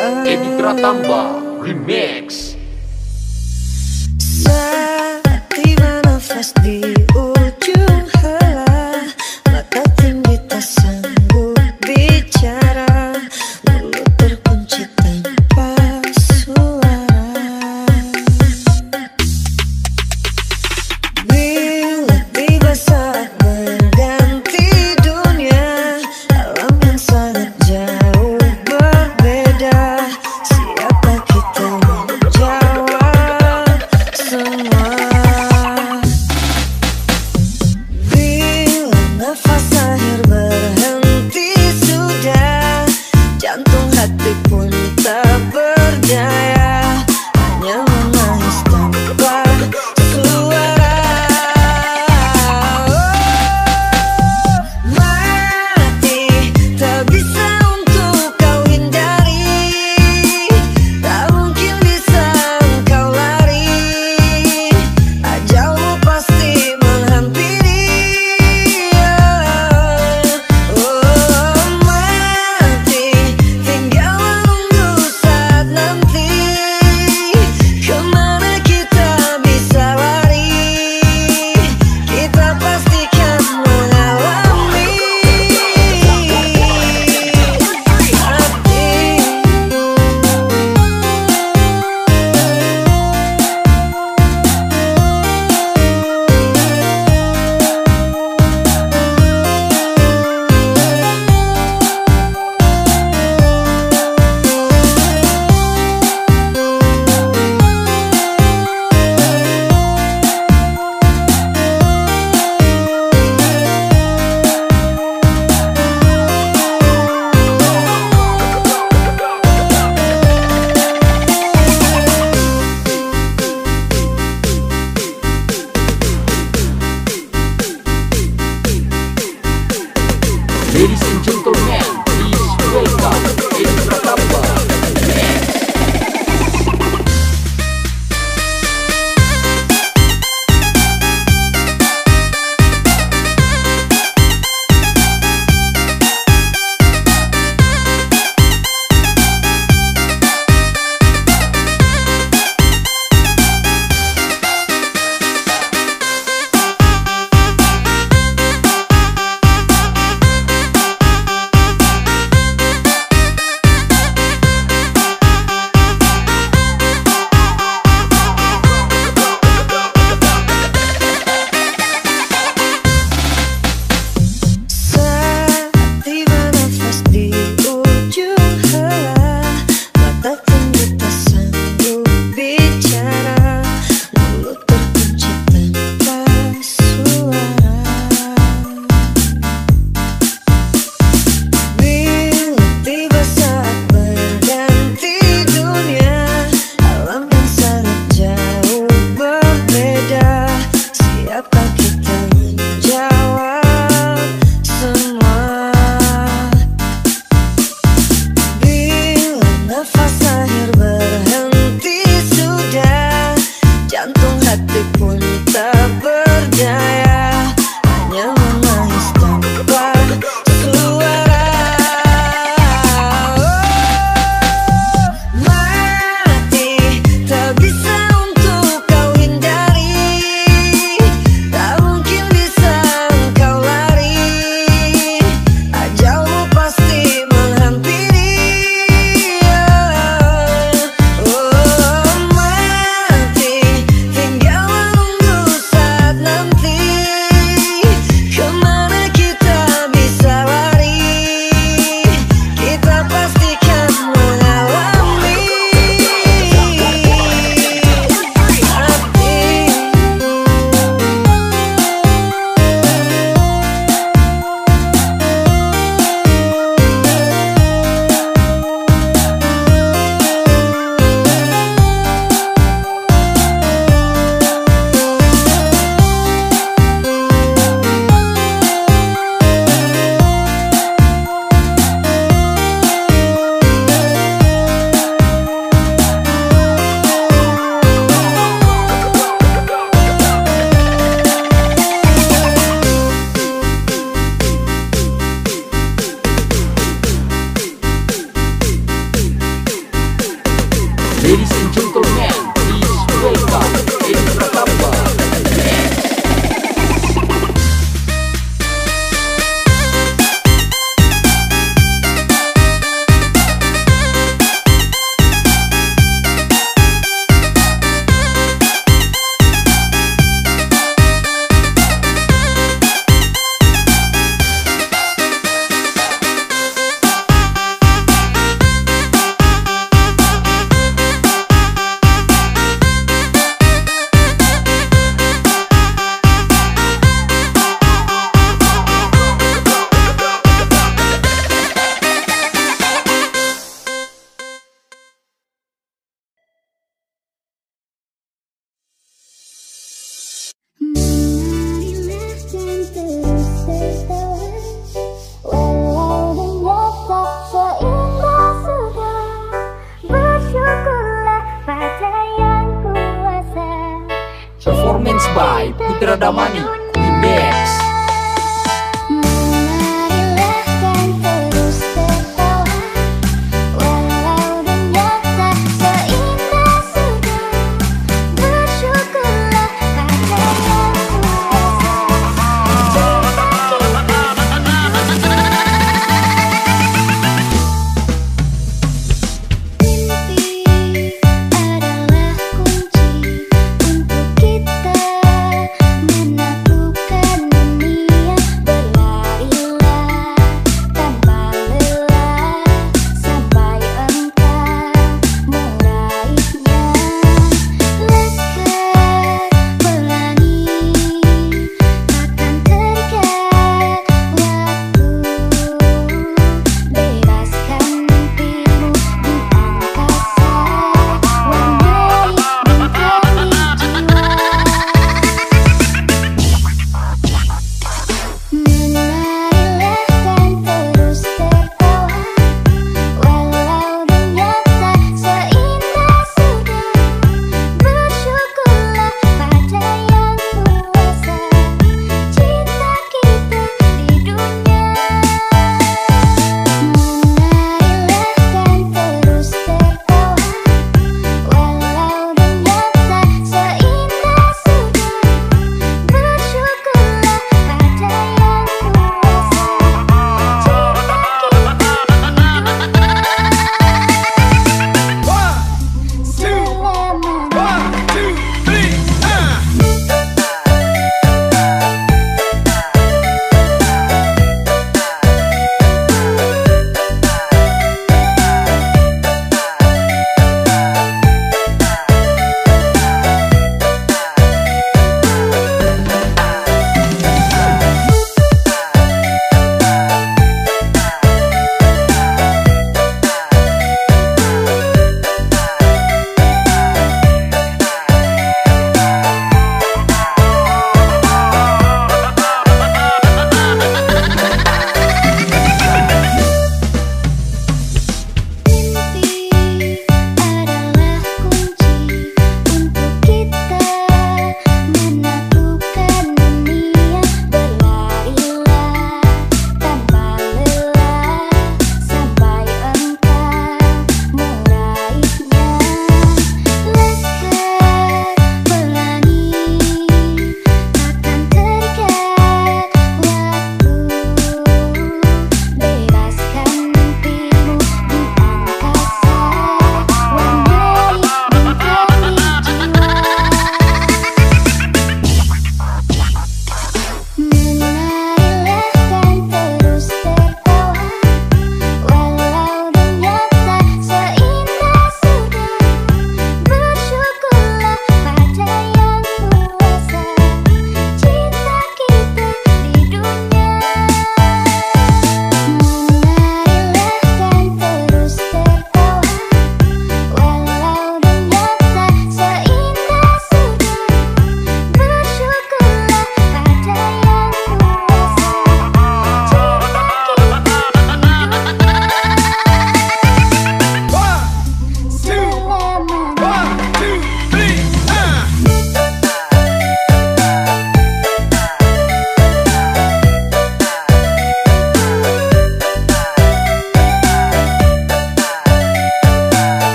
Edi Pratamba Remix. Saat nafas di ujung hala, maka tinggi tak sanggup bicara, mulut terkunci tanpa suara. Bila tiba saat berganti dunia, alam yang sangat jauh. Ladies and gentlemen, please welcome Edi Pratamba. by Putra Damani Remix.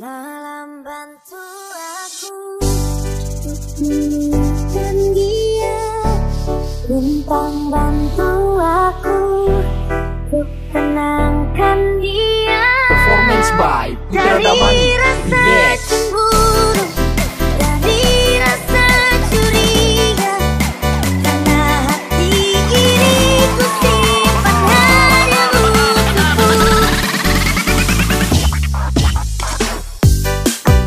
Malam bantu aku dan dia, bintang bantu aku untuk tenangkan dia. Performance by Putra Damani Remix.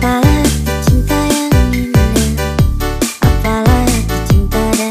Apalah cinta yang indah, apalah cinta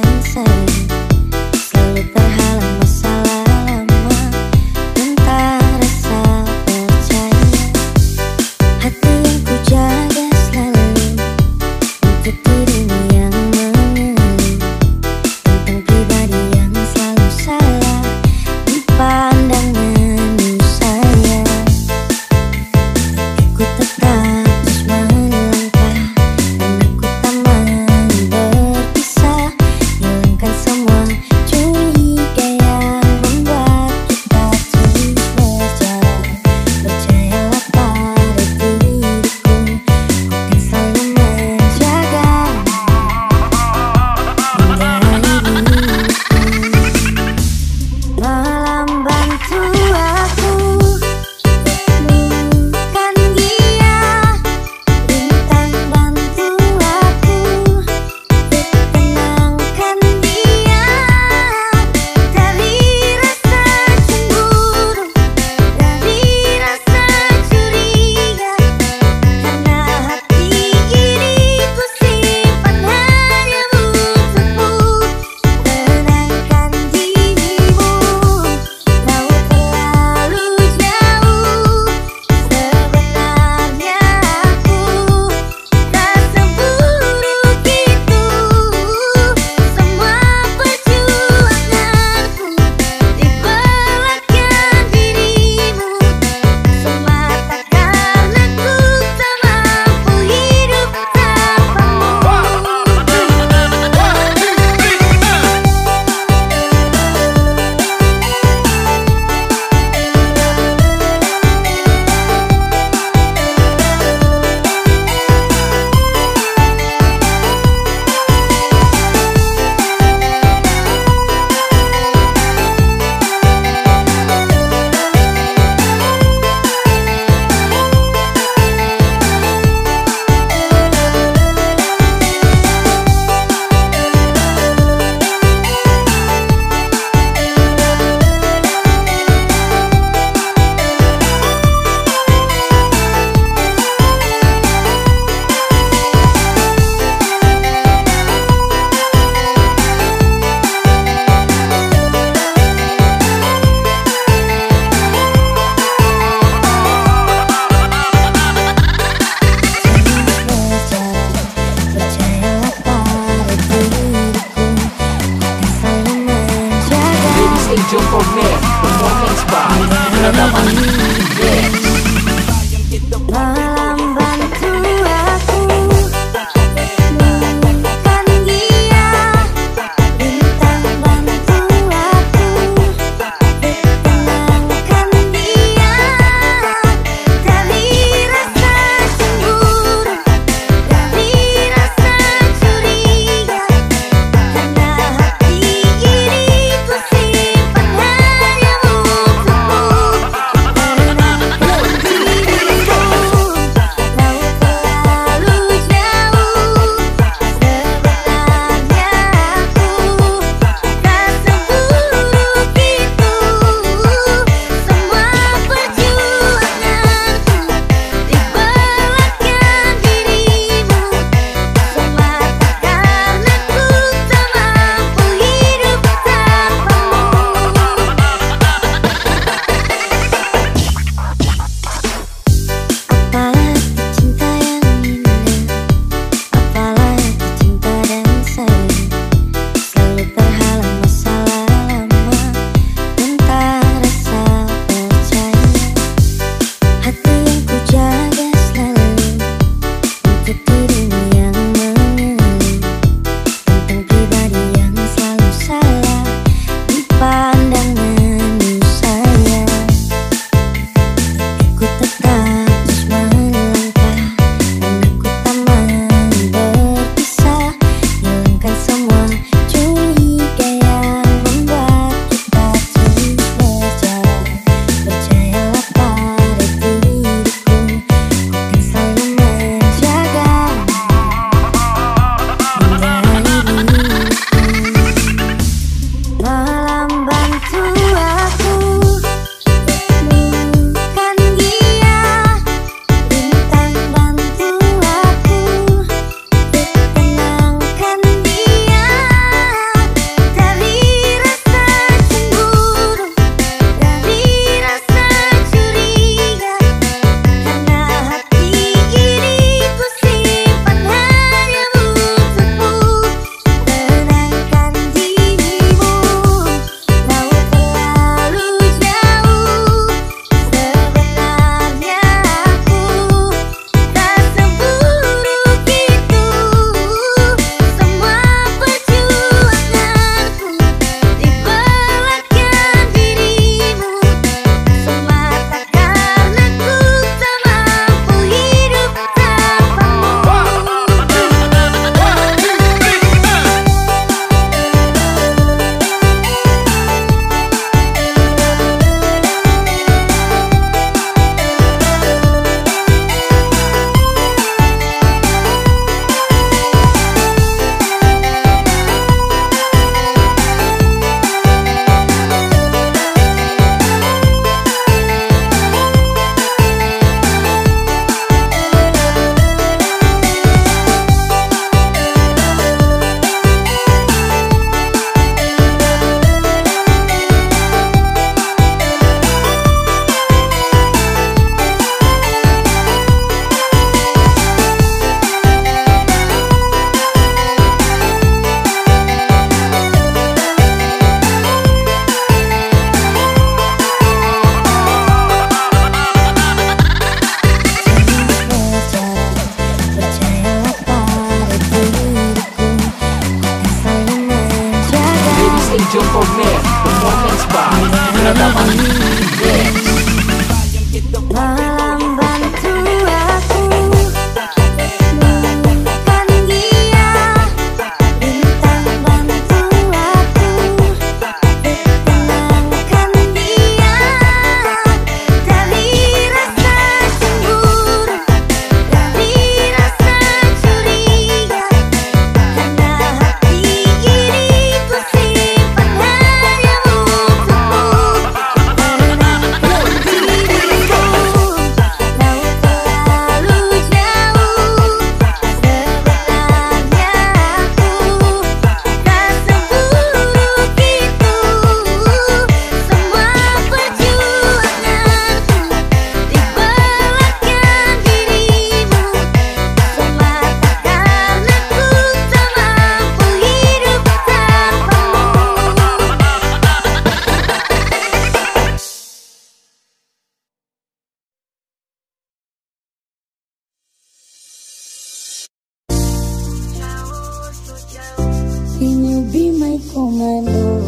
be my commando.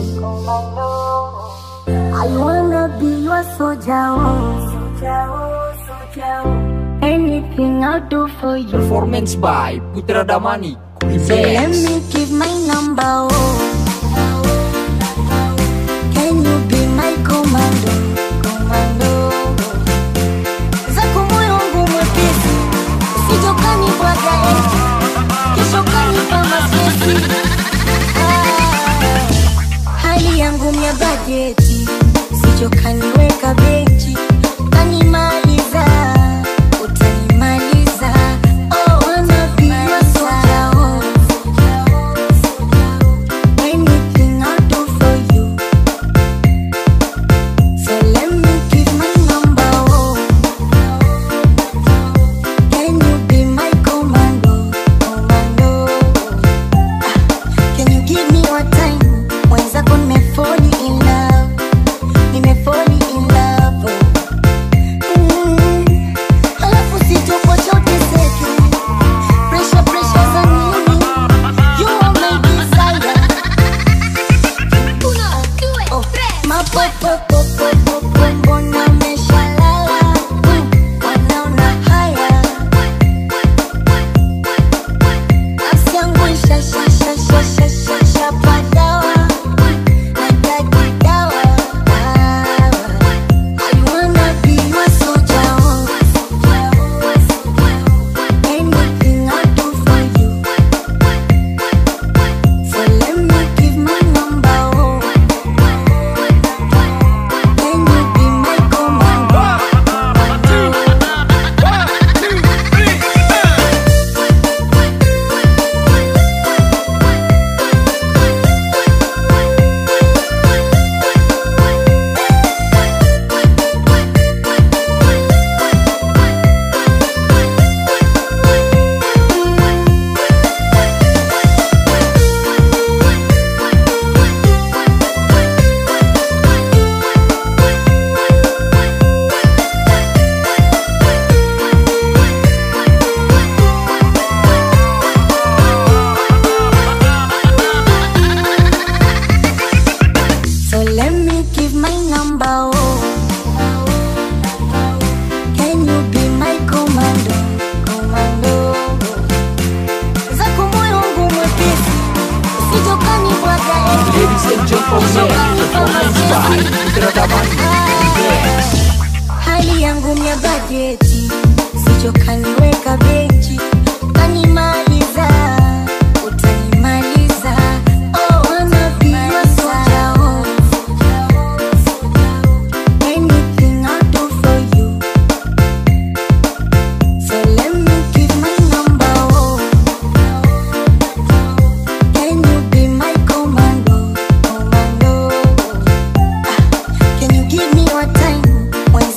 I wanna be your soldier. Anything I'll do for you. Performance by Putra Damani. So let me give my number. Can you be my commando? Hali yangu mia bajeti, sichokaniweka benchi, utanimaliza, utanimaliza. Oh, wanna be your soldier. Anything I'll do for you. So let me give my number. Can you be my commando? Can you give me your time? Hali yangu mia bajeti, sichokaniweka benchi, utanimaliza, utanimaliza. Oh, wanna be your soldier. Anything I'll do for you. So let me give my number. Can you be my commando? Can you give me your time? Can you be my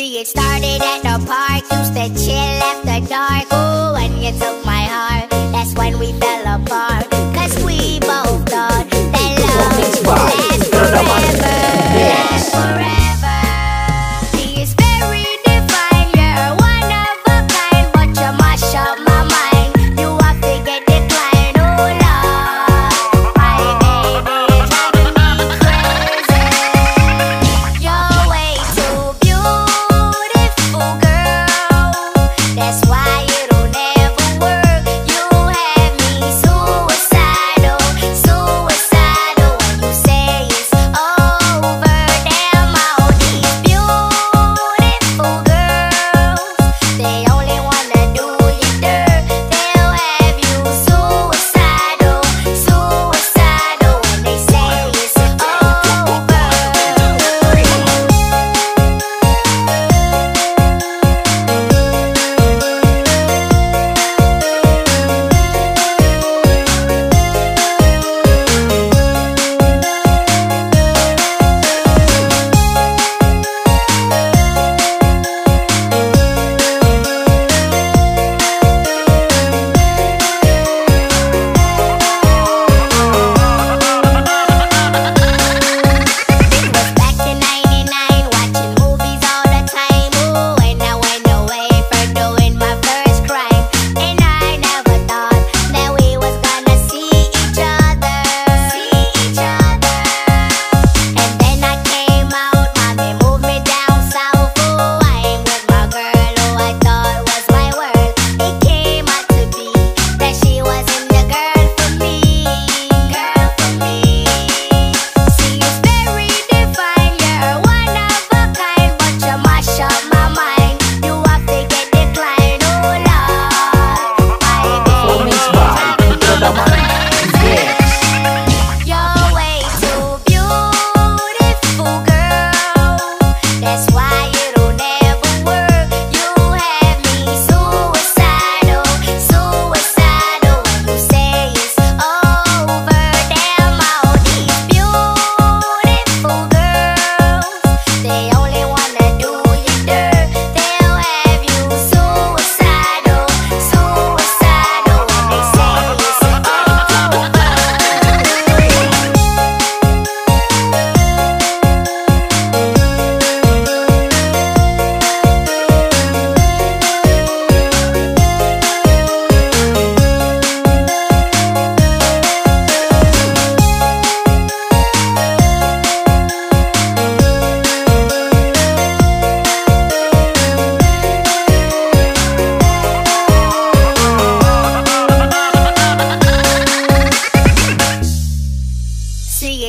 tree. It started at the park, used to chill after dark. Oh, when you took my heart, that's when we fell apart. Cause we both thought that love would last forever, last forever. It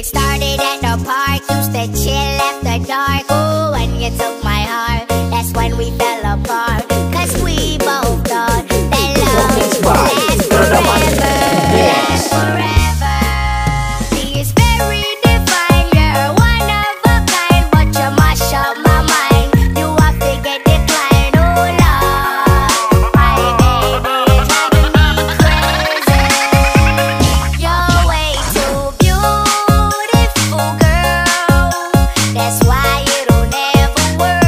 started at the park, used to chill after dark. Oh, when you took my heart, that's when we fell apart. Cause we both thought that love would last forever, last forever. That's why it'll never work.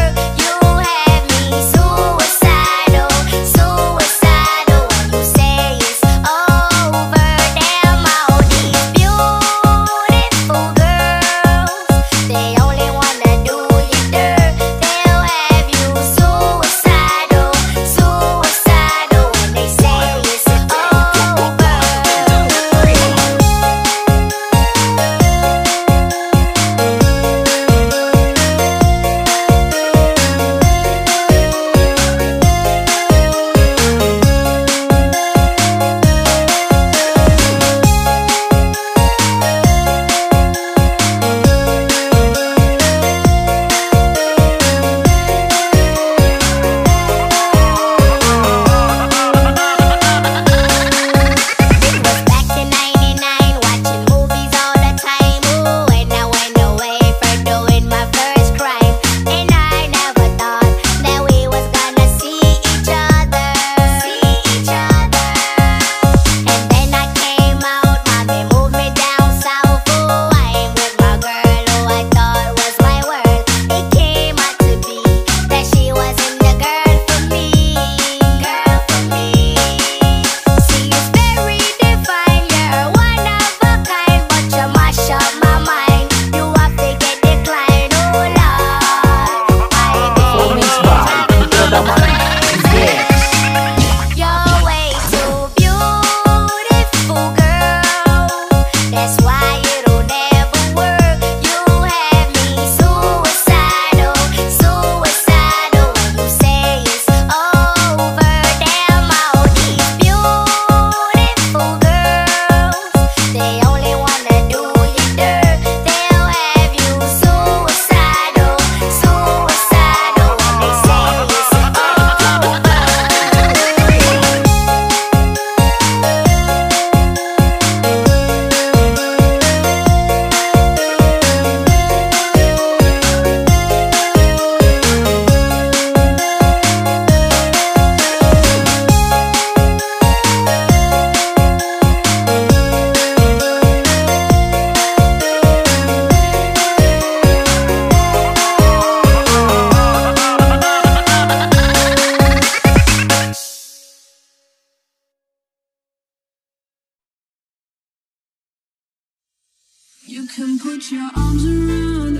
can put your arms around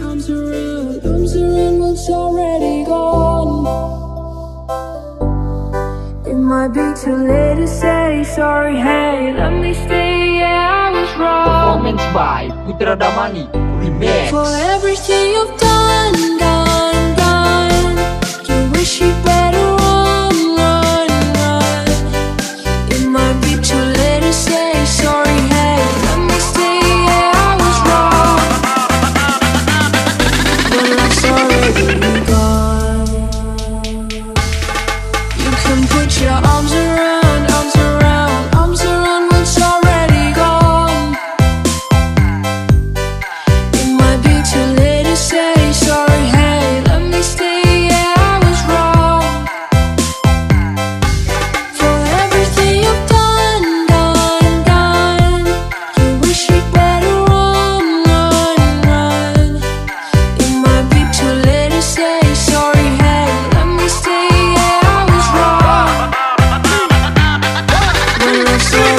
what's already gone. It might be too late to say sorry, hey, let me stay, yeah, I was wrong. Performance by Putra Damani Remix. For everything you've done, you wish you better run. It might be too late to say sorry, hey, let me stay, yeah, I was wrong. But life's already gone. You can put your arms around what's already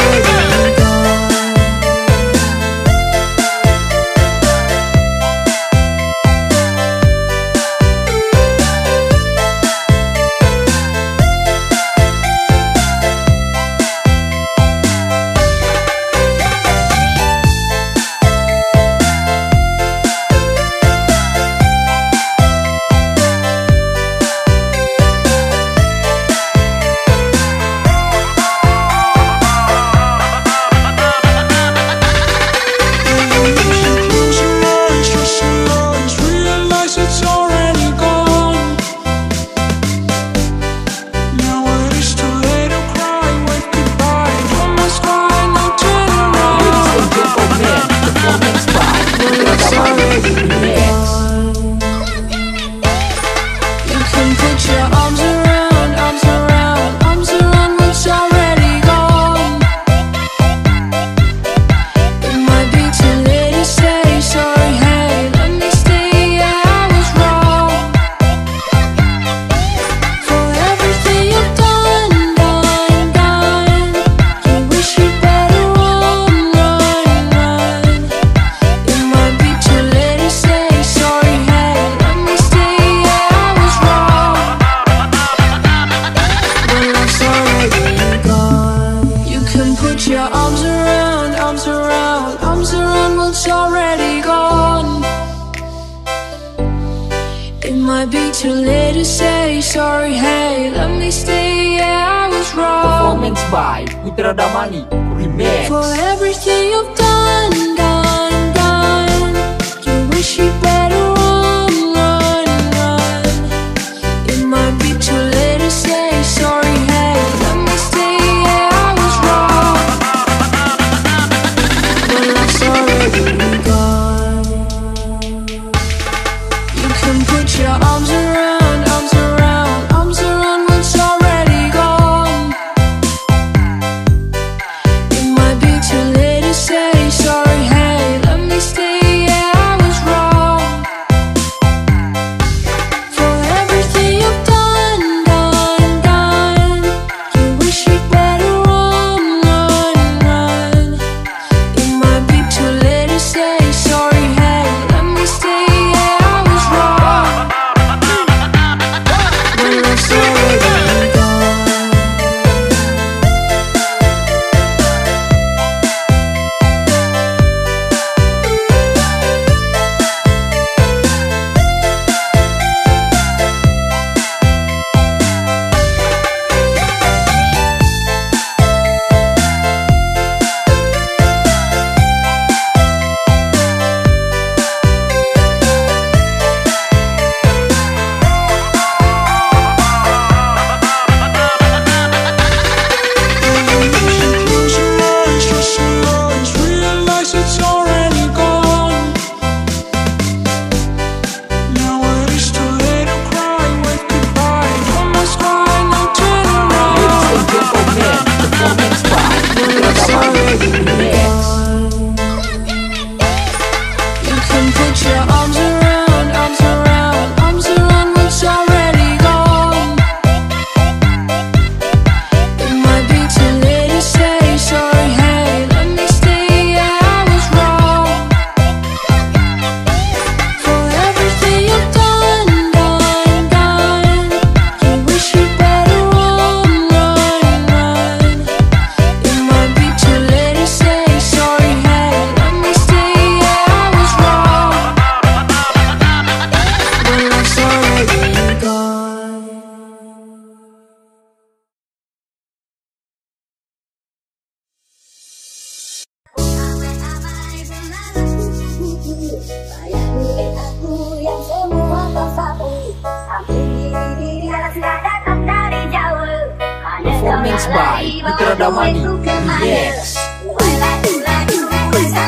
gone. It might be too late to say sorry, hey, let me stay, yeah, I was wrong. For everything you've done, you wish you'd better run. It might be too late to say sorry, hey, let me stay, yeah, I was wrong. But life's already gone. Realize it's already gone. Now it is too late to cry, wave goodbye. Don't must cry, no turn around. You can put your arms around what's already gone. It might be too late to say sorry, hey, let me stay, yeah, I was wrong. For everything you've done, you wish you better run. It might be too late to say sorry, hey, let me stay, yeah, I was wrong. But life's already gone. You can put your arms around what's already gone. It might be too late to say sorry, hey, let me stay, yeah, I was wrong. Performance by Putra Damani Remix. For everything you've done, you wish you better run. It might be too late to say sorry, hey, let me stay, yeah, I was wrong. But life's already gone. You can put your arms around what's already gone. It might be too late to say sorry, hey, let me stay, yeah, I was wrong. For everything you've done, you wish you'd better run. It might be too late to say Bayangi aku yang semua kau sapu. Samping diri anak sudah datang dari jauh. Performance by Mitra Damani DX. Performance by Mitra Damani DX.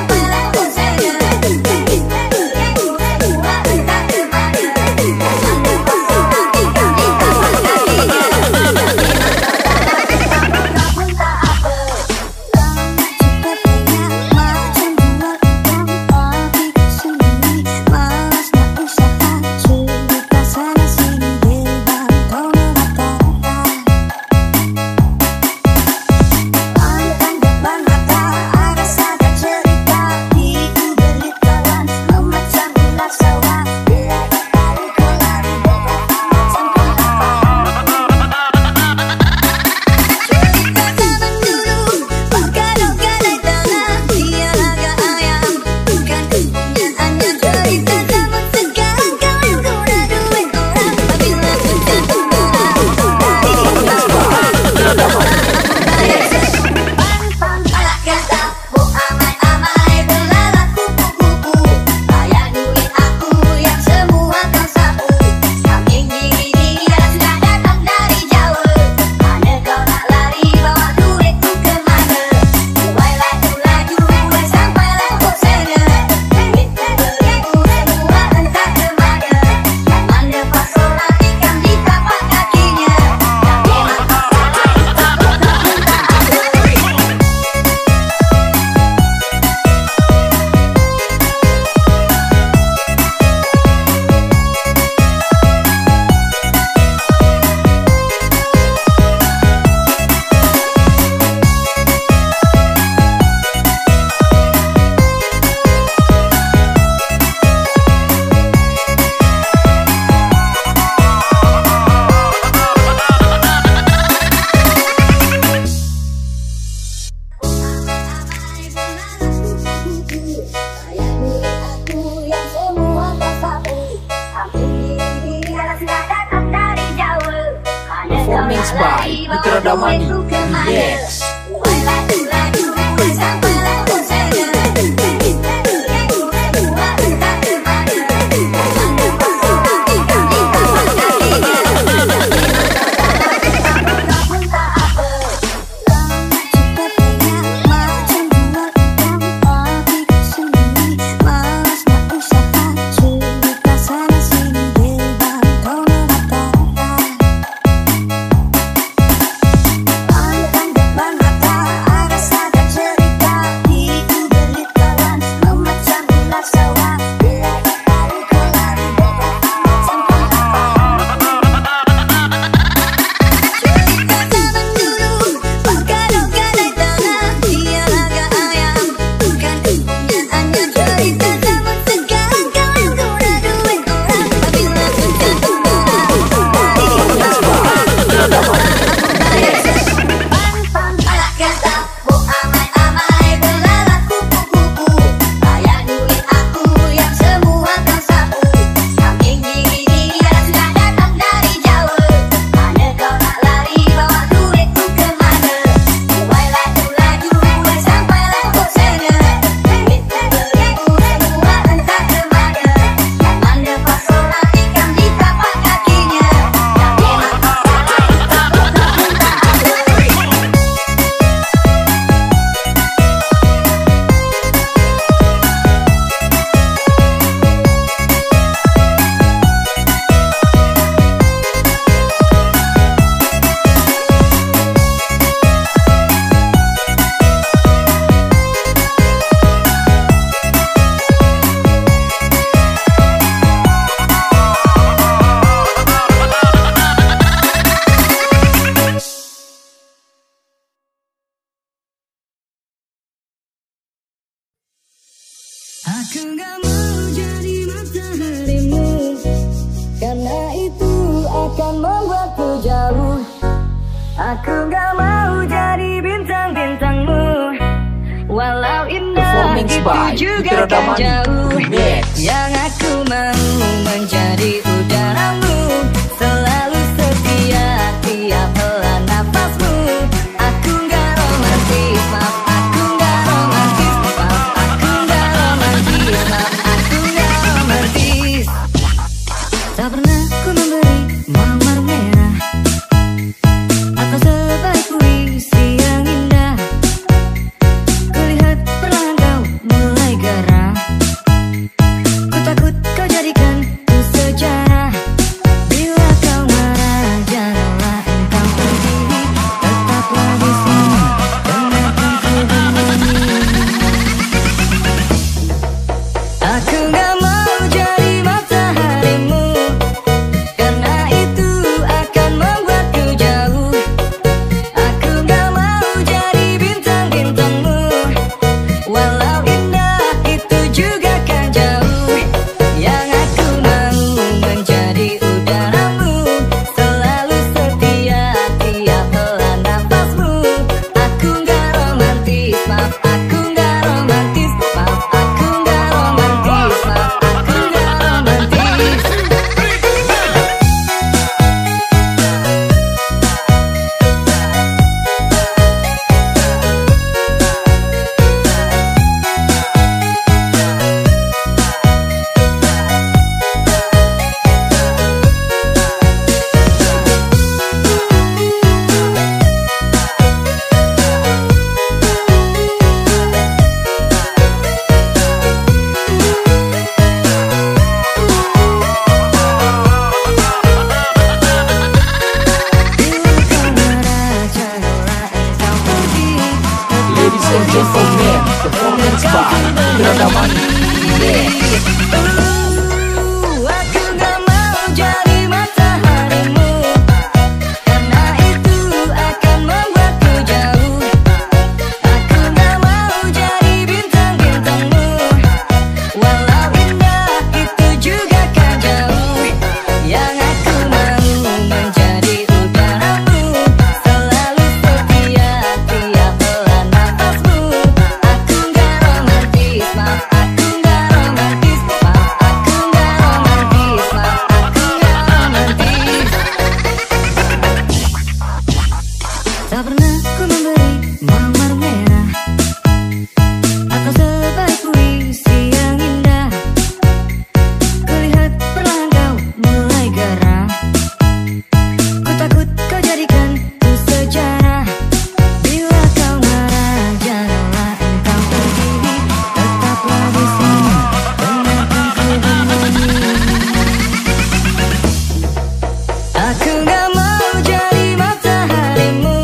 Aku gak mau jadi mataharimu, karena itu akan membuatku jauh. Aku gak mau jadi bintang-bintangmu, walau indah itu juga kan jauh. Yang aku mau menjadi udaramu, selalu setia tiap helaan nafasmu. Aku gak romantis, maaf. Aku gak romantis, maaf. Aku Tak pernah ku memberi mawar merah atau sebaik puisi yang indah. Kulihat perlahan kau mulai gerah, ku takut kau jadikan ku sejarah. Bila kau marah janganlah engkau pergi, tetaplah di sini dengarkan ku bunyi. Aku gak mau jadi mataharimu,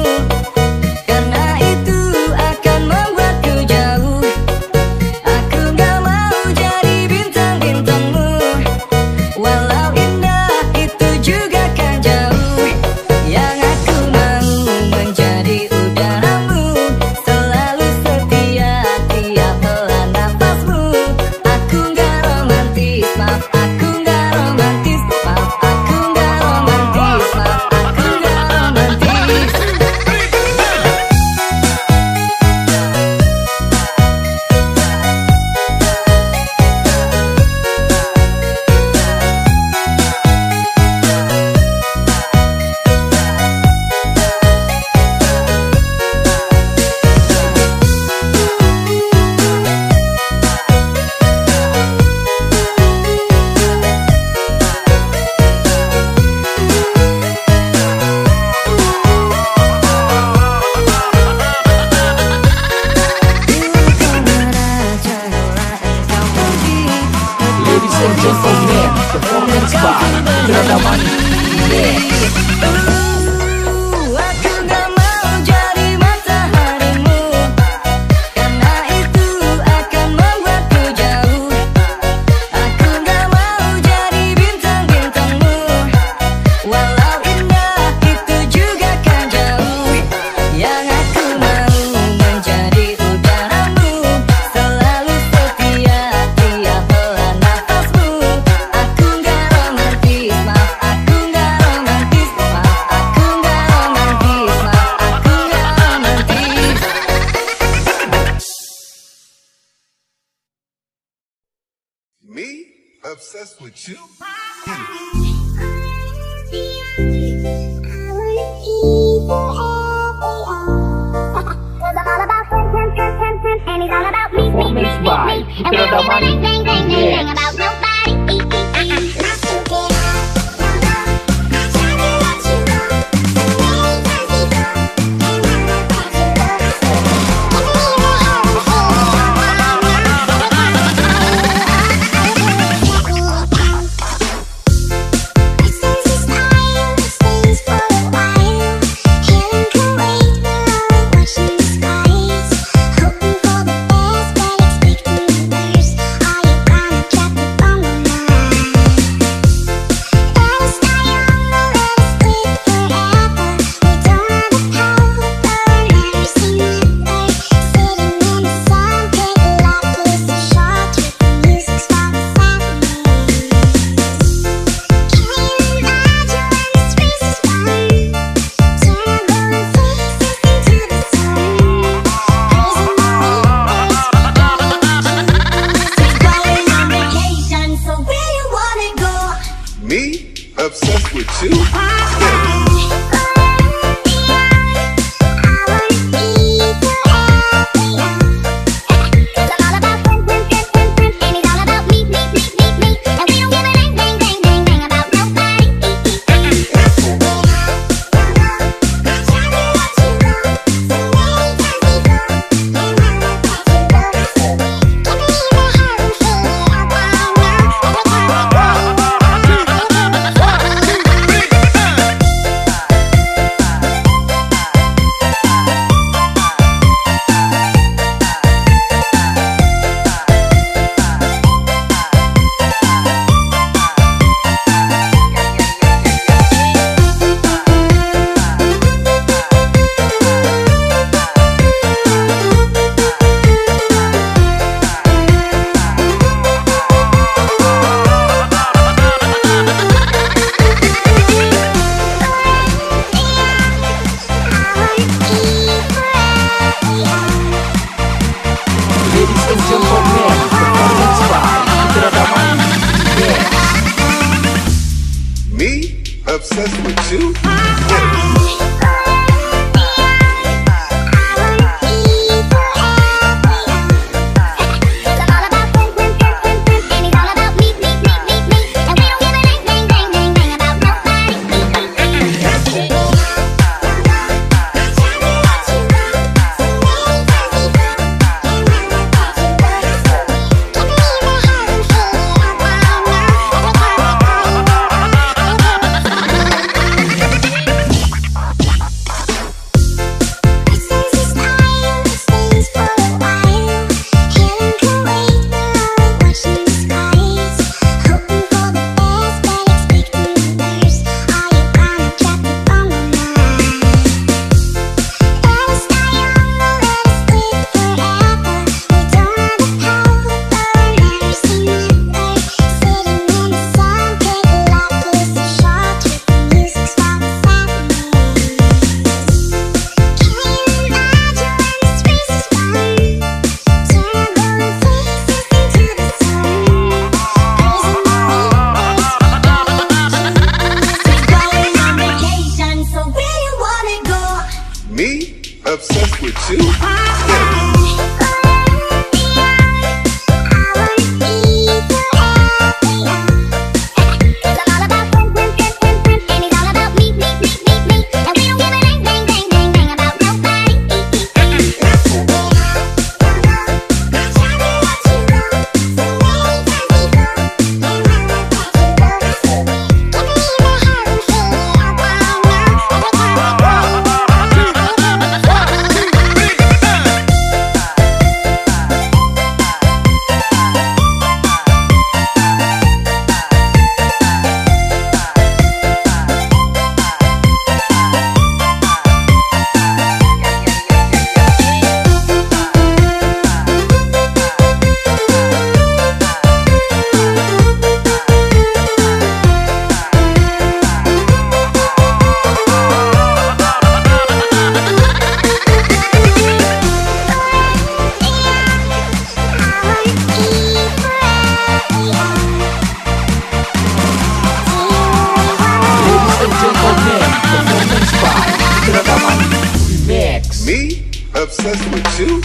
performance by Radamani. Me? Obsessed with you? And it's all about me, me, me, me, and there's no money, dang, dang, dang, about nobody. mess with you. Me? Obsessed with you? Me? Obsessed with you?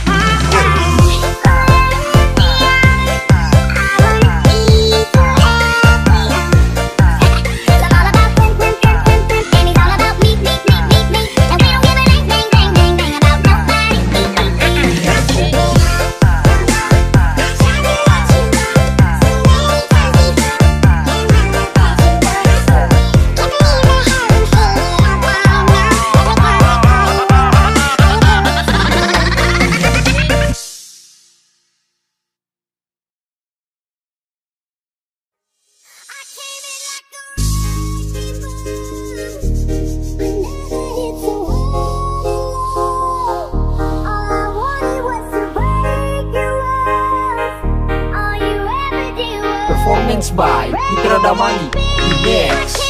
Performance by Putra Damani. Next.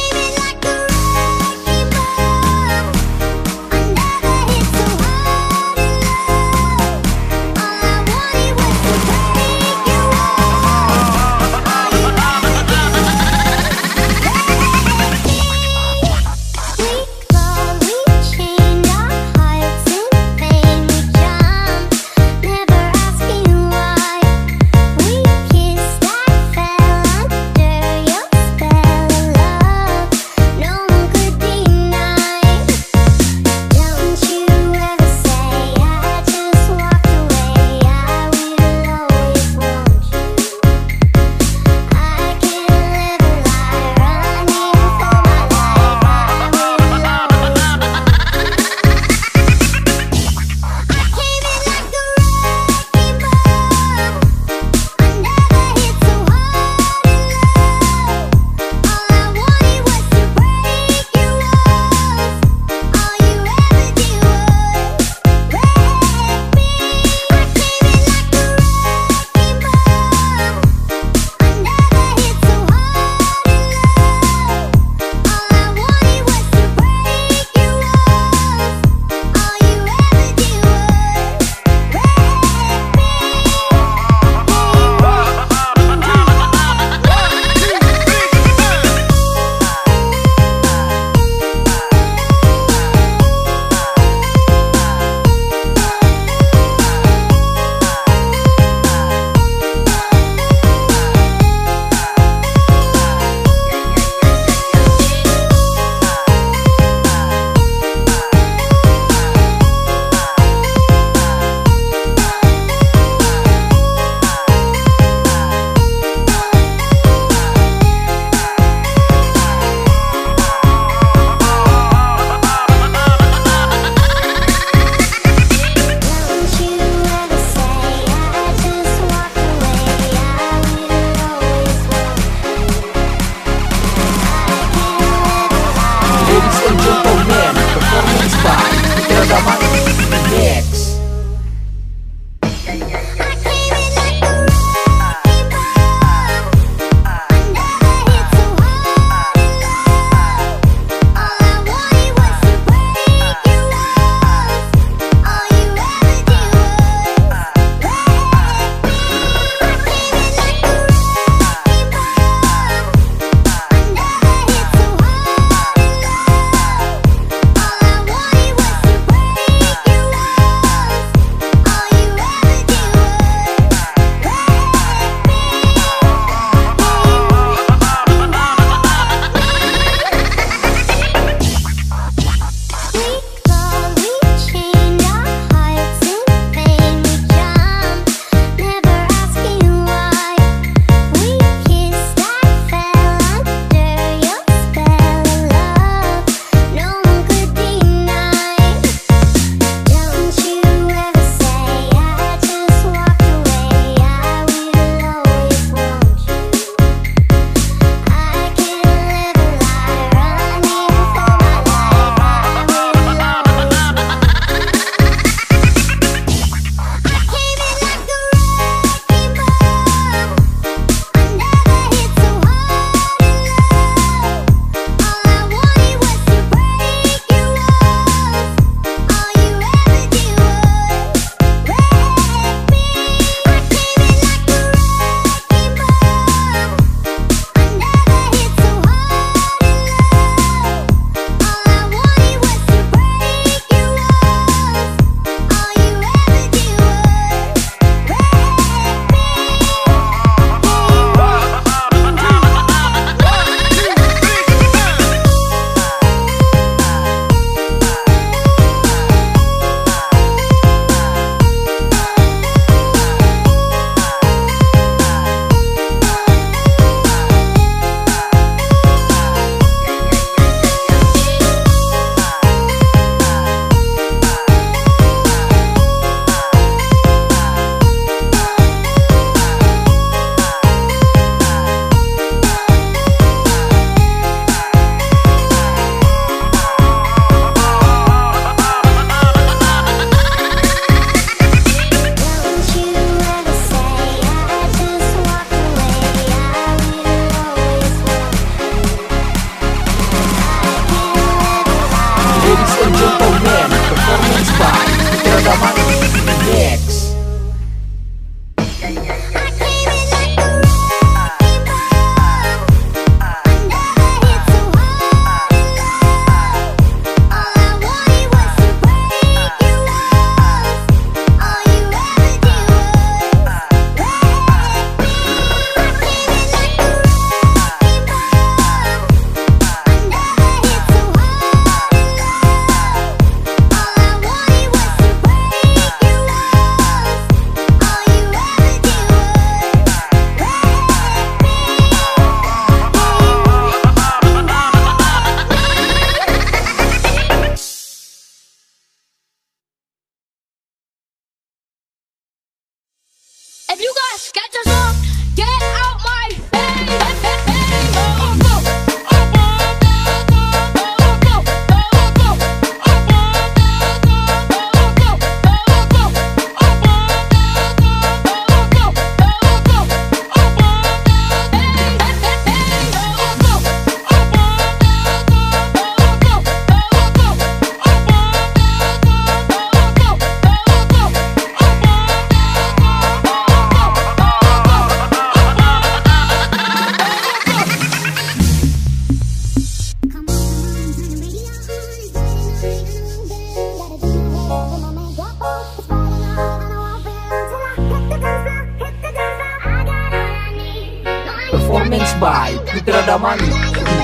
performance by Peter Damani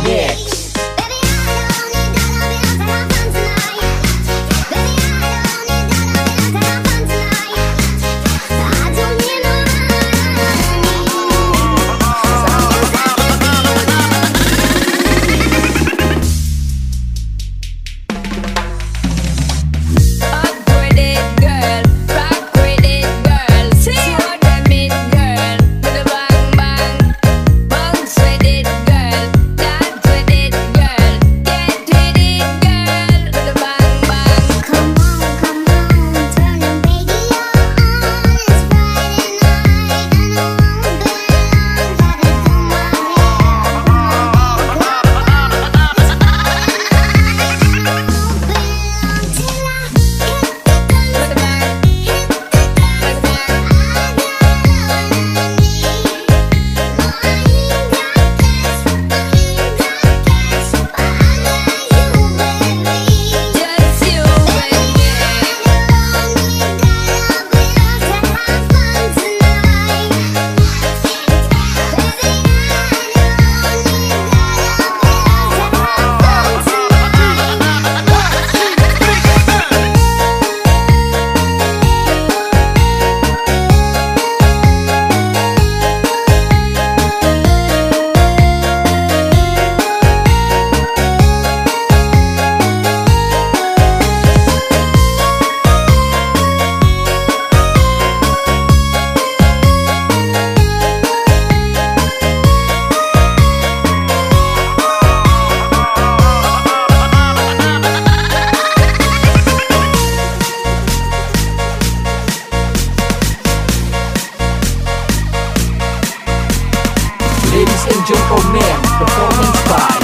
DX. Ladies and gentlemen, performance by